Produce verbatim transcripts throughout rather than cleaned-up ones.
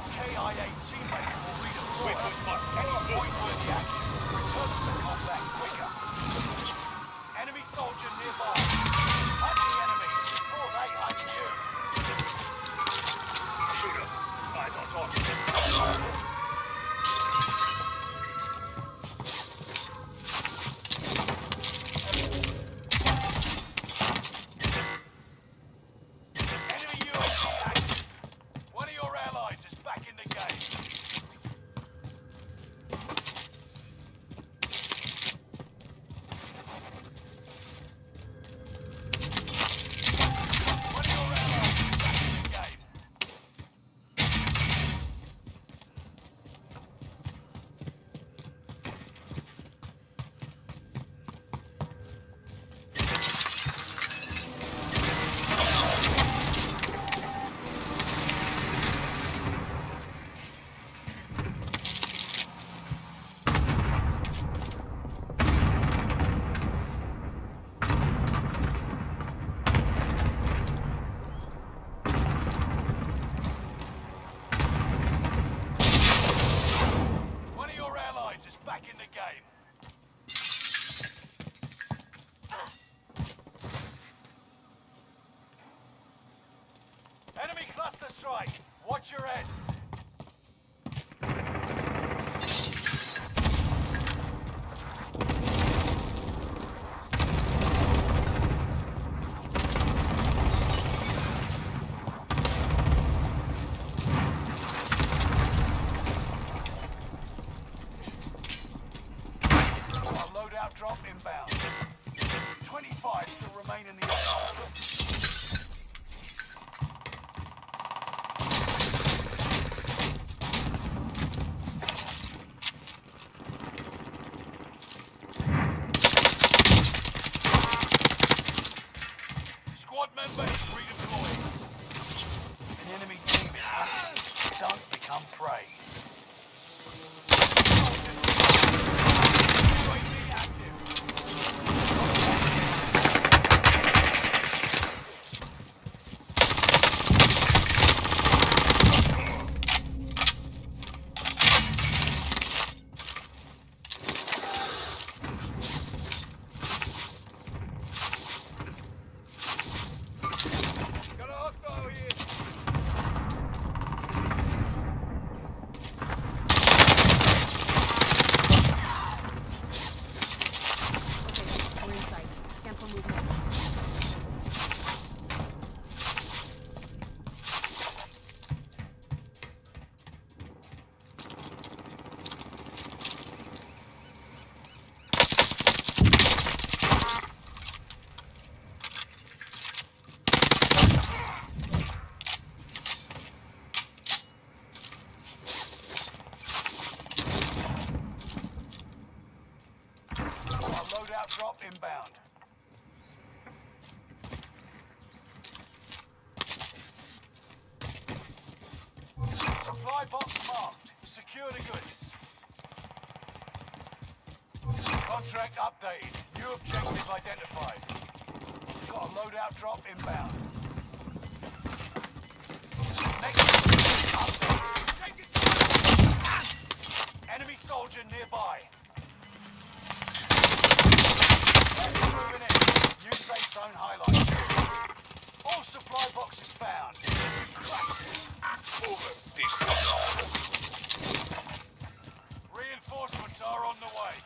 K I A teammates will redeploy at any point during the action. Return to combat quicker. Enemy soldier nearby. Hunt the enemy before they hunt you. Shooter, eyes on target. Watch your heads. Our loadout drop inbound. twenty-five still remain in the air. Drop inbound. Supply box marked. Secure the goods. Contract updated. New objective identified. Got a loadout drop inbound. Next update. Enemy soldier nearby. New safe zone highlighted. All supply boxes found. Over. Reinforcements are on the way.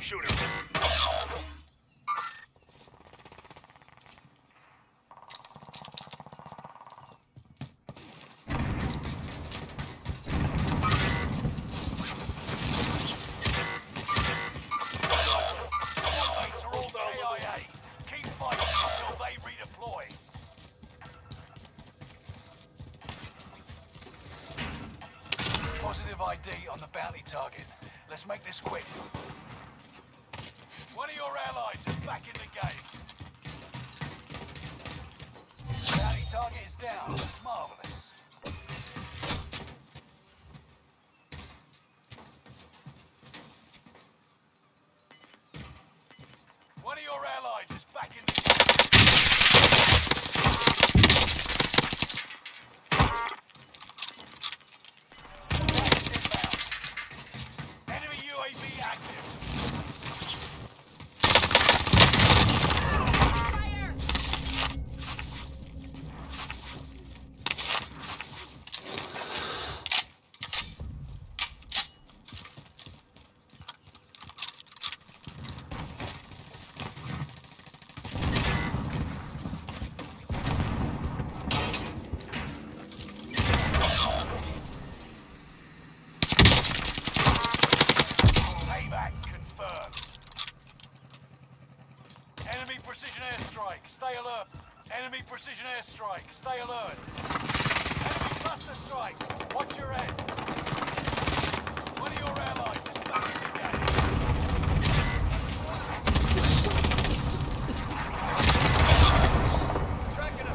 Shooter. alley target. Let's make this quick. One of your allies is back in the game. The alley target is down. Marvelous. Enemy precision airstrike, stay alert. Enemy cluster strike, watch your heads. One of your allies is back in the game. Tracking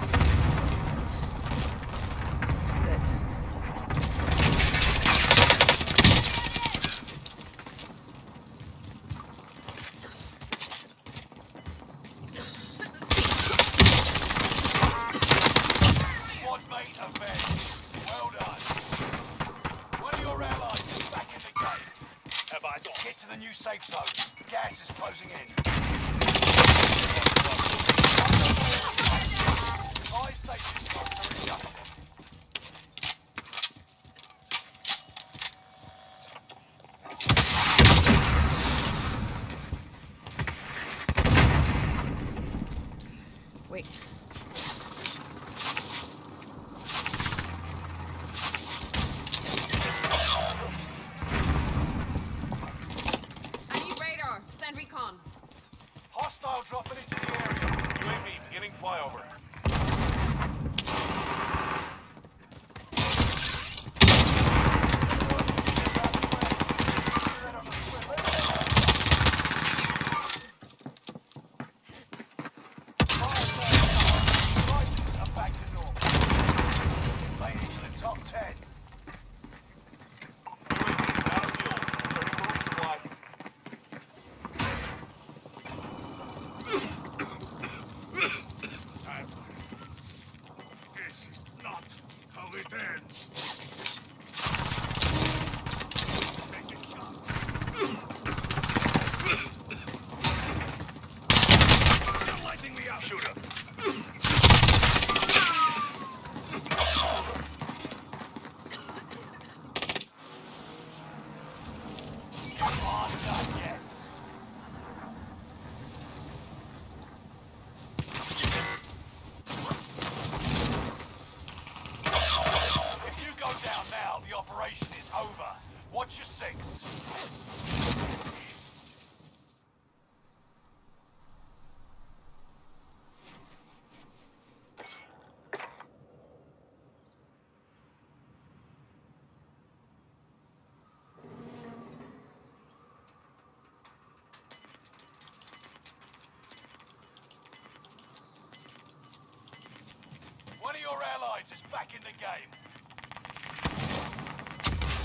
one of your allies is back in the game.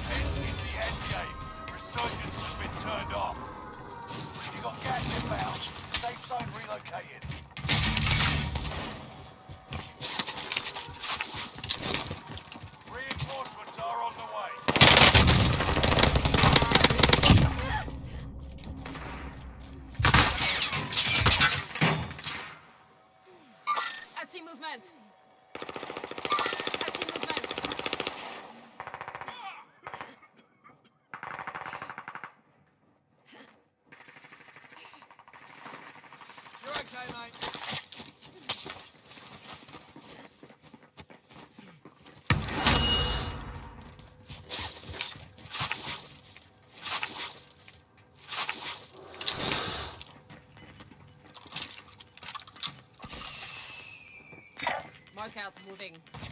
This is the endgame. Resurgence has been turned off. You got gas inbound. Safe zone relocated. Reinforcements are on the way. I see movement. Mark out moving.